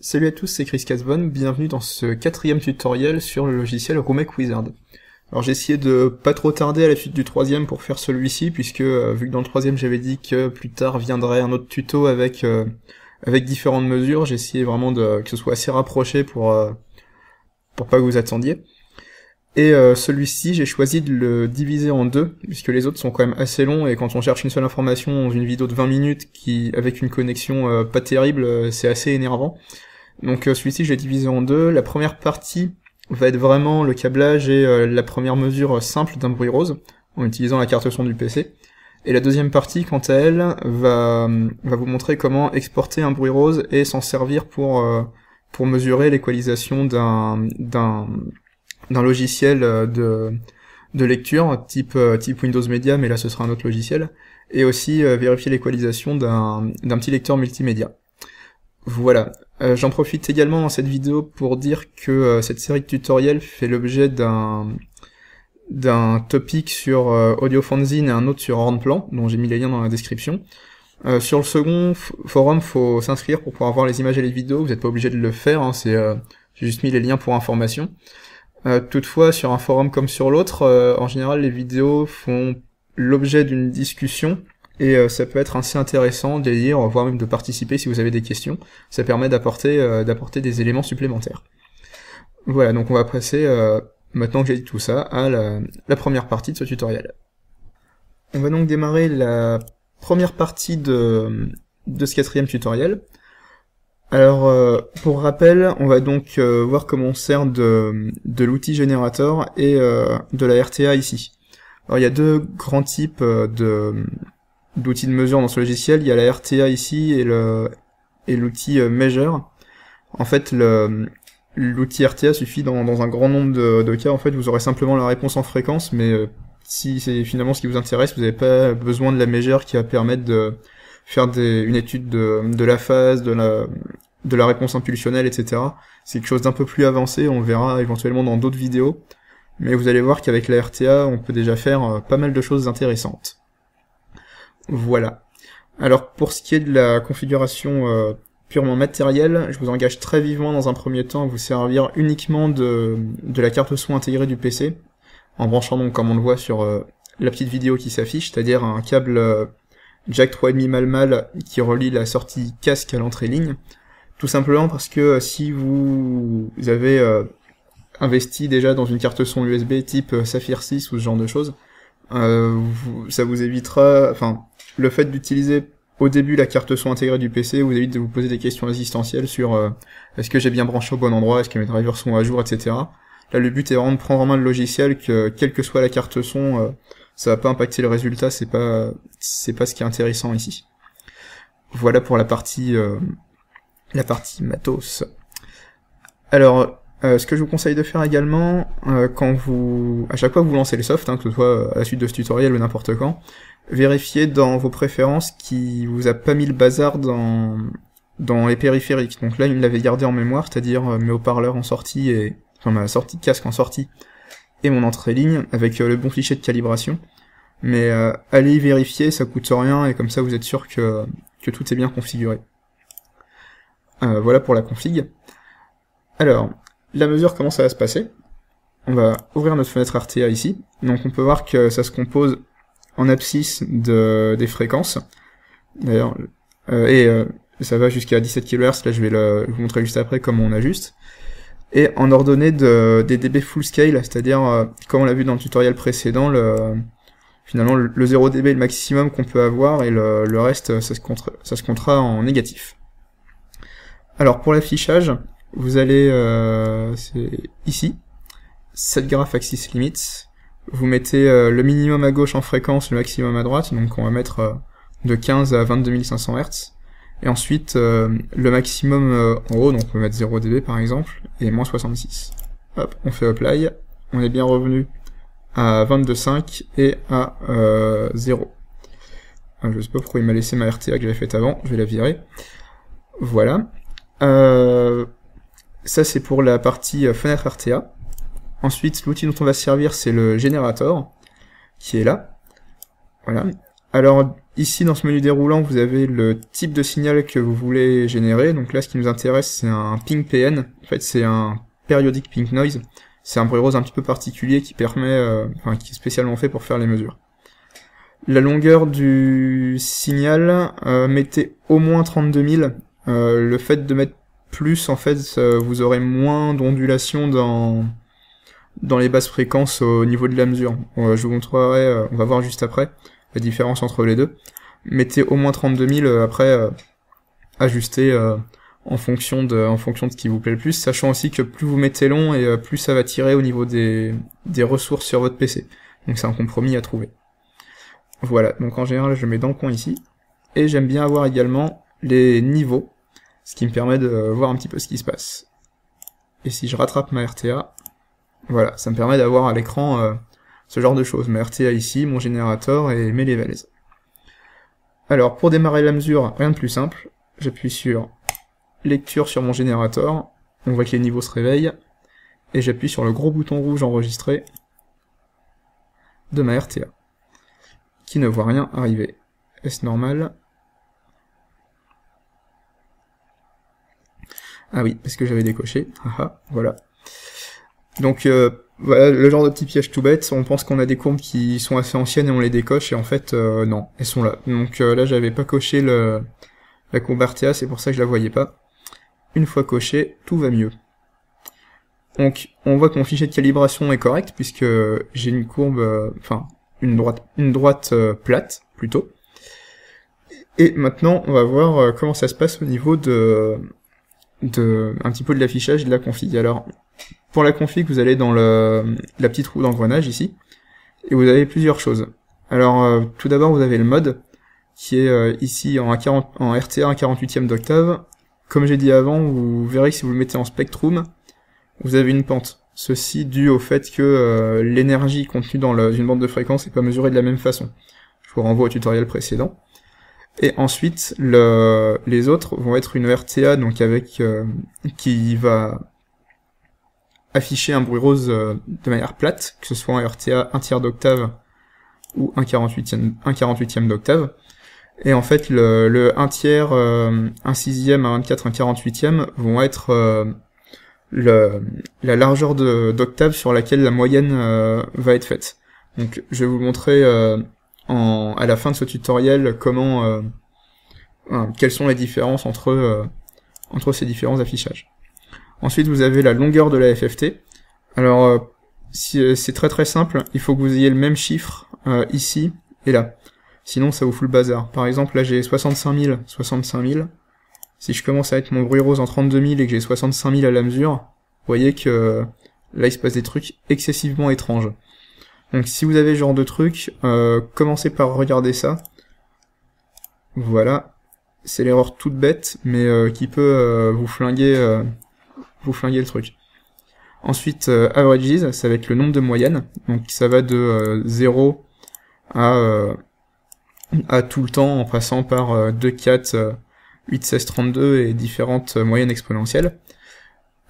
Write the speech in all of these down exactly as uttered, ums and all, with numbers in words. Salut à tous, c'est Chris Casbon, bienvenue dans ce quatrième tutoriel sur le logiciel Room Eq Wizard. Alors j'ai essayé de pas trop tarder à la suite du troisième pour faire celui-ci, puisque euh, vu que dans le troisième j'avais dit que plus tard viendrait un autre tuto avec euh, avec différentes mesures, j'ai essayé vraiment de que ce soit assez rapproché pour euh, pour pas que vous attendiez. Et euh, celui-ci j'ai choisi de le diviser en deux, puisque les autres sont quand même assez longs, et quand on cherche une seule information dans une vidéo de vingt minutes qui avec une connexion euh, pas terrible, euh, c'est assez énervant. Donc celui-ci je l'ai divisé en deux. La première partie va être vraiment le câblage et euh, la première mesure simple d'un bruit rose, en utilisant la carte son du P C. Et la deuxième partie, quant à elle, va, va vous montrer comment exporter un bruit rose et s'en servir pour, euh, pour mesurer l'équalisation d'un d'un d'un logiciel de, de lecture, type, euh, type Windows Media, mais là ce sera un autre logiciel, et aussi euh, vérifier l'équalisation d'un d'un petit lecteur multimédia. Voilà. Euh, j'en profite également dans cette vidéo pour dire que euh, cette série de tutoriels fait l'objet d'un d'un topic sur euh, AudioFanzine et un autre sur Hornplan, dont j'ai mis les liens dans la description. Euh, sur le second forum, faut s'inscrire pour pouvoir voir les images et les vidéos, vous n'êtes pas obligé de le faire, hein, c'est euh, j'ai juste mis les liens pour information. Euh, toutefois, sur un forum comme sur l'autre, euh, en général les vidéos font l'objet d'une discussion, et euh, ça peut être assez intéressant de lire, voire même de participer si vous avez des questions. Ça permet d'apporter euh, d'apporter des éléments supplémentaires. Voilà, donc on va passer, euh, maintenant que j'ai dit tout ça, à la, la première partie de ce tutoriel. On va donc démarrer la première partie de, de ce quatrième tutoriel. Alors, euh, pour rappel, on va donc euh, voir comment on sert de, de l'outil Generator et euh, de la R T A ici. Alors, il y a deux grands types de... d'outils de mesure dans ce logiciel. Il y a la R T A ici et le et l'outil Measure. En fait, le l'outil R T A suffit dans, dans un grand nombre de, de cas. En fait, vous aurez simplement la réponse en fréquence, mais si c'est finalement ce qui vous intéresse, vous n'avez pas besoin de la Measure qui va permettre de faire des, une étude de, de la phase, de la de la réponse impulsionnelle, et cetera. C'est quelque chose d'un peu plus avancé. On verra éventuellement dans d'autres vidéos, mais vous allez voir qu'avec la R T A, on peut déjà faire pas mal de choses intéressantes. Voilà. Alors pour ce qui est de la configuration euh, purement matérielle, je vous engage très vivement dans un premier temps à vous servir uniquement de, de la carte son intégrée du P C, en branchant donc comme on le voit sur euh, la petite vidéo qui s'affiche, c'est-à-dire un câble euh, jack trois virgule cinq mal-mal qui relie la sortie casque à l'entrée ligne, tout simplement parce que euh, si vous avez euh, investi déjà dans une carte son U S B type euh, Sapphire six ou ce genre de choses, euh, vous, ça vous évitera... enfin, le fait d'utiliser au début la carte son intégrée du P C vous évite de vous poser des questions existentielles sur euh, est-ce que j'ai bien branché au bon endroit, est-ce que mes drivers sont à jour, et cetera. Là, le but est vraiment de prendre en main le logiciel, que quelle que soit la carte son, euh, ça va pas impacter le résultat, c'est pas c'est pas ce qui est intéressant ici. Voilà pour la partie euh, la partie matos. Alors, euh, ce que je vous conseille de faire également, euh, quand vous à chaque fois que vous lancez le soft, hein, que ce soit à la suite de ce tutoriel ou n'importe quand, vérifiez dans vos préférences qui vous a pas mis le bazar dans dans les périphériques. Donc là, il l'avait gardé en mémoire, c'est-à-dire mes haut-parleurs en sortie et enfin ma sortie casque en sortie et mon entrée ligne avec le bon fichier de calibration. Mais euh, allez vérifier, ça coûte rien et comme ça vous êtes sûr que que tout est bien configuré. Euh, voilà pour la config. Alors la mesure, comment ça va se passer? On va ouvrir notre fenêtre R T A ici. Donc on peut voir que ça se compose en abscisse de, des fréquences, d'ailleurs, euh, et euh, ça va jusqu'à dix-sept kilohertz, là je vais le, vous montrer juste après comment on ajuste, et en ordonnée de, des dB full scale, c'est-à-dire, euh, comme on l'a vu dans le tutoriel précédent, le, finalement le, le zéro dB est le maximum qu'on peut avoir, et le, le reste, ça se, comptera, ça se comptera en négatif. Alors pour l'affichage, vous allez, euh, c'est ici, cette graph axis limits. Vous mettez euh, le minimum à gauche en fréquence, le maximum à droite, donc on va mettre euh, de quinze à vingt-deux mille cinq cents hertz. Et ensuite, euh, le maximum euh, en haut, donc on peut mettre zéro dB par exemple, et moins soixante-six. Hop, on fait apply, on est bien revenu à vingt-deux virgule cinq et à euh, zéro. Alors, je sais pas pourquoi il m'a laissé ma R T A que j'avais faite avant, je vais la virer. Voilà. Euh, ça c'est pour la partie euh, fenêtre R T A. Ensuite, l'outil dont on va se servir, c'est le Generator, qui est là. Voilà. Alors, Ici, dans ce menu déroulant, vous avez le type de signal que vous voulez générer. Donc là, ce qui nous intéresse, c'est un ping P N. En fait, c'est un periodic ping noise. C'est un bruit rose un petit peu particulier qui permet, euh, enfin, qui est spécialement fait pour faire les mesures. La longueur du signal, euh, mettez au moins trente-deux mille. Euh, le fait de mettre plus, en fait, euh, vous aurez moins d'ondulations dans dans les basses fréquences au niveau de la mesure. Euh, je vous montrerai, euh, on va voir juste après, la différence entre les deux. Mettez au moins trente-deux mille, euh, après, euh, ajustez euh, en fonction de en fonction de ce qui vous plaît le plus, sachant aussi que plus vous mettez long, et euh, plus ça va tirer au niveau des, des ressources sur votre P C. Donc c'est un compromis à trouver. Voilà, donc en général je mets dans le coin ici. Et j'aime bien avoir également les niveaux, ce qui me permet de voir un petit peu ce qui se passe. Et si je rattrape ma R T A, voilà, ça me permet d'avoir à l'écran euh, ce genre de choses. Ma R T A ici, mon générateur et mes levels. Alors pour démarrer la mesure, rien de plus simple. J'appuie sur lecture sur mon générateur, on voit que les niveaux se réveillent, et j'appuie sur le gros bouton rouge enregistré de ma R T A, qui ne voit rien arriver. Est-ce normal? Ah oui, parce que j'avais décoché. Haha, voilà. Donc euh, voilà le genre de petit piège tout bête. On pense qu'on a des courbes qui sont assez anciennes et on les décoche, et en fait euh, non, elles sont là. Donc euh, là j'avais pas coché le, la courbe R T A, c'est pour ça que je la voyais pas. Une fois coché, tout va mieux. Donc on voit que mon fichier de calibration est correct, puisque j'ai une courbe, euh, enfin une droite, une droite euh, plate plutôt. Et maintenant on va voir euh, comment ça se passe au niveau de de un petit peu de l'affichage et de la config. Alors pour la config, vous allez dans le, la petite roue d'engrenage ici, et vous avez plusieurs choses. Alors euh, tout d'abord vous avez le mode, qui est euh, ici en, un quarante, en R T A un quarante-huitième d'octave. Comme j'ai dit avant, vous verrez que si vous le mettez en spectrum, vous avez une pente. Ceci dû au fait que euh, l'énergie contenue dans le, une bande de fréquence n'est pas mesurée de la même façon. Je vous renvoie au tutoriel précédent. Et ensuite, le, les autres vont être une R T A donc avec euh, qui va afficher un bruit rose euh, de manière plate, que ce soit un R T A un tiers d'octave ou un quarante-huitième d'octave. Et en fait, le, le un tiers, euh, un sixième, un vingt-quatre, un quarante-huitième vont être... Euh, Le, la largeur d'octave sur laquelle la moyenne euh, va être faite. Donc je vais vous montrer euh, en, à la fin de ce tutoriel comment euh, hein, quelles sont les différences entre, euh, entre ces différents affichages. Ensuite vous avez la longueur de la F F T. Alors euh, si, c'est très très simple, il faut que vous ayez le même chiffre euh, ici et là. Sinon ça vous fout le bazar. Par exemple là j'ai soixante-cinq mille, soixante-cinq mille. Si je commence à mettre mon bruit rose en trente-deux mille et que j'ai soixante-cinq mille à la mesure, vous voyez que là il se passe des trucs excessivement étranges. Donc si vous avez ce genre de truc, euh, commencez par regarder ça. Voilà, c'est l'erreur toute bête, mais euh, qui peut euh, vous flinguer, euh, vous flinguer le truc. Ensuite, euh, averages, ça va être le nombre de moyennes. Donc ça va de euh, zéro à, euh, à tout le temps en passant par euh, deux, quatre... Euh, huit, seize, trente-deux et différentes moyennes exponentielles.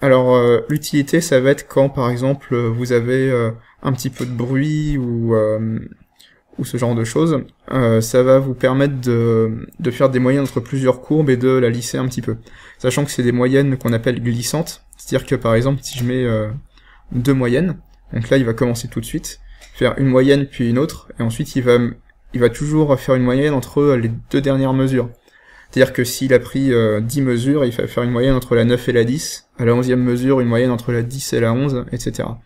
Alors euh, l'utilité, ça va être quand par exemple vous avez euh, un petit peu de bruit ou, euh, ou ce genre de choses. Euh, ça va vous permettre de, de faire des moyennes entre plusieurs courbes et de la lisser un petit peu. Sachant que c'est des moyennes qu'on appelle glissantes, c'est-à-dire que par exemple si je mets euh, deux moyennes, donc là il va commencer tout de suite, faire une moyenne puis une autre, et ensuite il va, il va toujours faire une moyenne entre les deux dernières mesures. C'est-à-dire que s'il a pris euh, dix mesures, il va faire une moyenne entre la neuf et la dix, à la onzième mesure, une moyenne entre la dix et la onze, et cetera.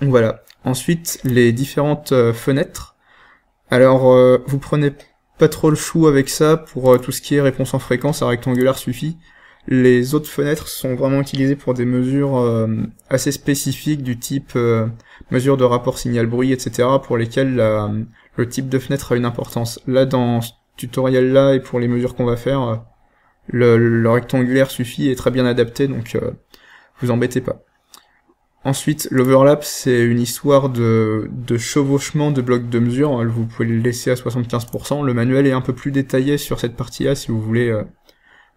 Donc voilà. Ensuite, les différentes euh, fenêtres. Alors, euh, vous prenez pas trop le chou avec ça, pour euh, tout ce qui est réponse en fréquence, un rectangulaire suffit. Les autres fenêtres sont vraiment utilisées pour des mesures euh, assez spécifiques, du type euh, mesure de rapport signal-bruit, et cetera, pour lesquelles la, le type de fenêtre a une importance. Là, dans tutoriel là et pour les mesures qu'on va faire, le, le rectangulaire suffit et est très bien adapté, donc euh, vous embêtez pas. Ensuite l'overlap, c'est une histoire de, de chevauchement de blocs de mesure, vous pouvez le laisser à soixante-quinze pour cent, le manuel est un peu plus détaillé sur cette partie là si vous voulez, euh,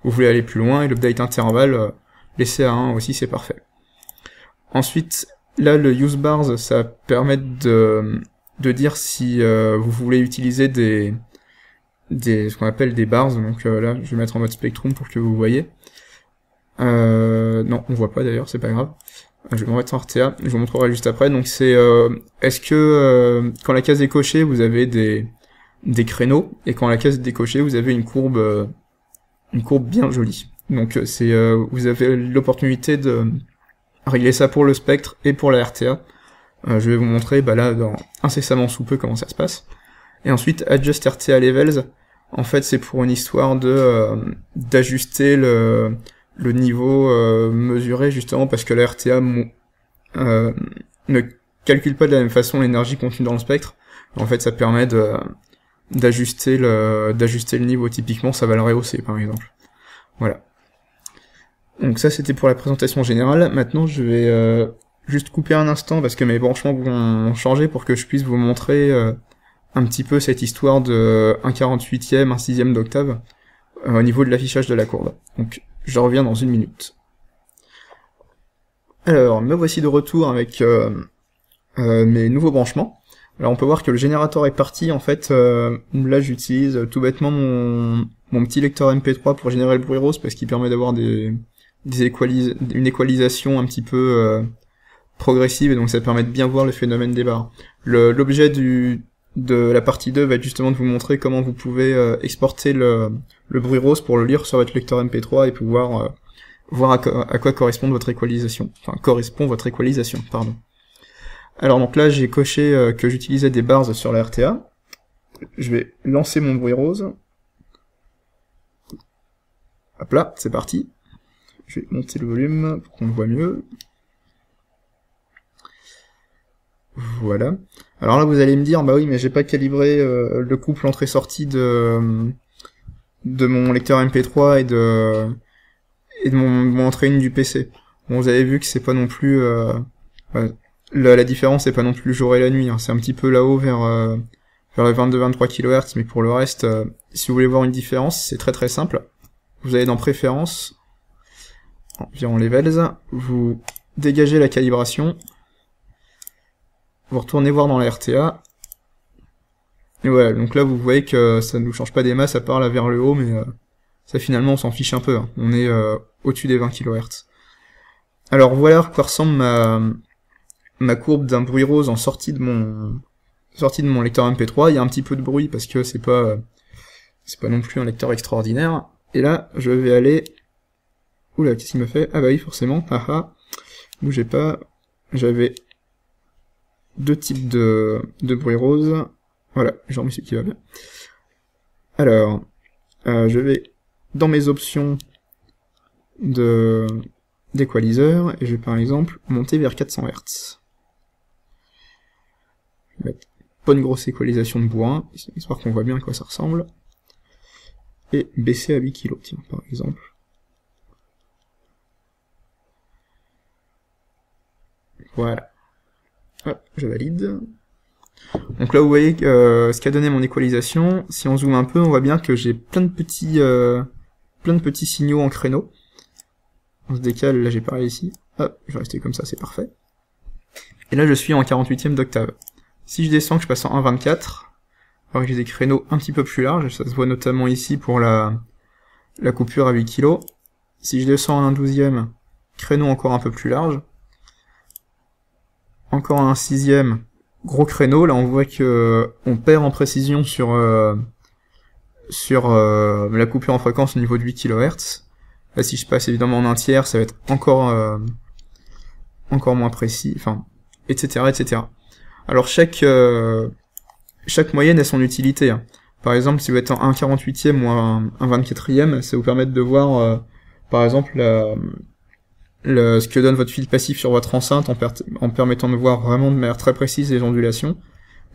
vous voulez aller plus loin, et l'update intervalle, euh, laisser à un aussi, c'est parfait. Ensuite là le use bars, ça permet de de dire si euh, vous voulez utiliser des, des ce qu'on appelle des bars. Donc euh, là, je vais mettre en mode spectrum pour que vous voyez. Euh, non, on voit pas d'ailleurs, c'est pas grave. Je vais m'en mettre en R T A, je vous montrerai juste après. Donc c'est euh, est-ce que euh, quand la case est cochée, vous avez des des créneaux, et quand la case est décochée, vous avez une courbe euh, une courbe bien jolie. Donc c'est euh, vous avez l'opportunité de régler ça pour le spectre et pour la R T A. Euh, je vais vous montrer bah là dans incessamment sous peu comment ça se passe. Et ensuite adjust R T A levels, en fait c'est pour une histoire de euh, d'ajuster le le niveau euh, mesuré, justement parce que la R T A euh, ne calcule pas de la même façon l'énergie contenue dans le spectre. En fait ça permet de d'ajuster le d'ajuster le niveau. Typiquement ça va le rehausser par exemple. Voilà. Donc ça c'était pour la présentation générale. Maintenant je vais euh, juste couper un instant parce que mes branchements vont changer pour que je puisse vous montrer euh, un petit peu cette histoire de un quarante-huitième, un sixième d'octave euh, au niveau de l'affichage de la courbe. Donc je reviens dans une minute. Alors me voici de retour avec euh, euh, mes nouveaux branchements. Alors on peut voir que le générateur est parti, en fait euh, là j'utilise tout bêtement mon, mon petit lecteur M P trois pour générer le bruit rose parce qu'il permet d'avoir des, des équalis- une équalisation un petit peu euh, progressive, et donc ça permet de bien voir le phénomène des barres. L'objet du de la partie deux va être justement de vous montrer comment vous pouvez euh, exporter le, le bruit rose pour le lire sur votre lecteur M P trois et pouvoir euh, voir à, co à quoi correspond votre équalisation. Enfin correspond votre équalisation, pardon. Alors donc là j'ai coché euh, que j'utilisais des bars sur la R T A. Je vais lancer mon bruit rose. Hop là, c'est parti. Je vais monter le volume pour qu'on le voit mieux. Voilà. Alors là vous allez me dire, bah oui mais j'ai pas calibré euh, le couple entrée-sortie de, de mon lecteur M P trois et de, et de mon, mon entrée-une du P C. Bon, vous avez vu que c'est pas non plus... Euh, bah, La, la différence c'est pas non plus le jour et la nuit, hein. C'est un petit peu là-haut vers, euh, vers les vingt-deux à vingt-trois kilohertz, mais pour le reste, euh, si vous voulez voir une différence, c'est très très simple. Vous allez dans Préférences, environ Levels, vous dégagez la calibration, vous retournez voir dans la R T A, et voilà, donc là vous voyez que ça ne nous change pas des masses à part là vers le haut, mais euh, ça finalement on s'en fiche un peu, hein. On est euh, au-dessus des vingt kilohertz. Alors voilà à quoi ressemble ma... ma courbe d'un bruit rose en sortie de mon sortie de mon lecteur M P trois. Il y a un petit peu de bruit parce que c'est pas c'est pas non plus un lecteur extraordinaire. Et là je vais aller, oula, qu'est-ce qu'il me fait? Ah bah oui, forcément, haha, bougez pas, j'avais deux types de de bruit rose. Voilà, j'en mets ce qui va bien. Alors euh, je vais dans mes options de d'équaliseur et je vais par exemple monter vers quatre cents hertz. Je vais mettre pas une grosse équalisation de bourrin, histoire qu'on voit bien à quoi ça ressemble. Et baisser à huit kilos, tiens, par exemple. Voilà. Hop, je valide. Donc là, vous voyez euh, ce qu'a donné mon équalisation. Si on zoome un peu, on voit bien que j'ai plein de petits, euh, plein de petits signaux en créneau. On se décale, là j'ai pareil ici. Hop, je vais rester comme ça, c'est parfait. Et là je suis en quarante-huitième d'octave. Si je descends, que je passe en un vingt-quatre, alors que j'ai des créneaux un petit peu plus larges, ça se voit notamment ici pour la, la coupure à huit kilos. Si je descends en un douzième, créneau encore un peu plus large. Encore en un sixième, gros créneau, là on voit que on perd en précision sur, euh, sur euh, la coupure en fréquence au niveau de huit kilohertz. Là, si je passe évidemment en un tiers, ça va être encore euh, encore moins précis, enfin, et cetera, et cetera. Alors chaque euh, chaque moyenne a son utilité, hein. Par exemple, si vous êtes en un quarante-huitième ou un, un vingt-quatrième, ça vous permet de voir, euh, par exemple, la, la, ce que donne votre fil passif sur votre enceinte en, per en permettant de voir vraiment de manière très précise les ondulations.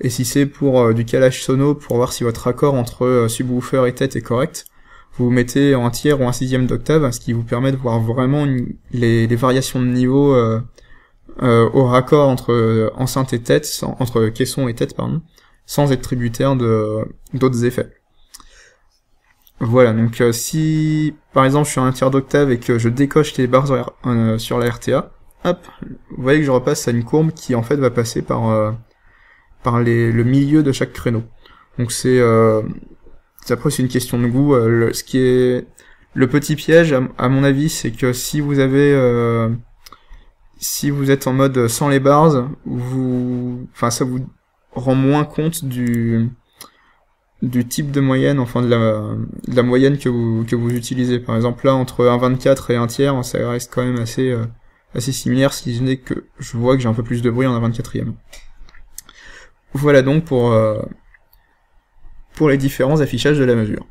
Et si c'est pour euh, du calage sono, pour voir si votre raccord entre euh, subwoofer et tête est correct, vous mettez en un tiers ou un sixième d'octave, ce qui vous permet de voir vraiment une, les, les variations de niveau euh, euh, au raccord entre euh, enceinte et tête, sans, entre caisson et tête, pardon, sans être tributaire de d'autres effets. Voilà, donc euh, si par exemple je suis à un tiers d'octave et que je décoche les barres sur, euh, sur la R T A, hop, vous voyez que je repasse à une courbe qui en fait va passer par, euh, par les, le milieu de chaque créneau. Donc c'est euh, après c'est une question de goût. Euh, le, ce qui est le petit piège à, à mon avis, c'est que si vous avez euh, si vous êtes en mode sans les bars, vous enfin ça vous rend moins compte du du type de moyenne, enfin de la, de la moyenne que vous que vous utilisez. Par exemple là, entre un vingt-quatre et un tiers, ça reste quand même assez euh, assez similaire, si ce n'est que je vois que j'ai un peu plus de bruit en un vingt-quatrième. Voilà donc pour euh, pour les différents affichages de la mesure.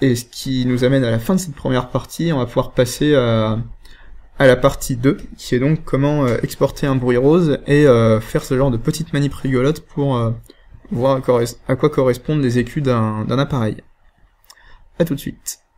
Et ce qui nous amène à la fin de cette première partie, on va pouvoir passer à, à la partie deux, qui est donc comment euh, exporter un bruit rose et euh, faire ce genre de petites manip rigolotes pour euh, voir à quoi correspondent les écus d'un d'un appareil. À tout de suite.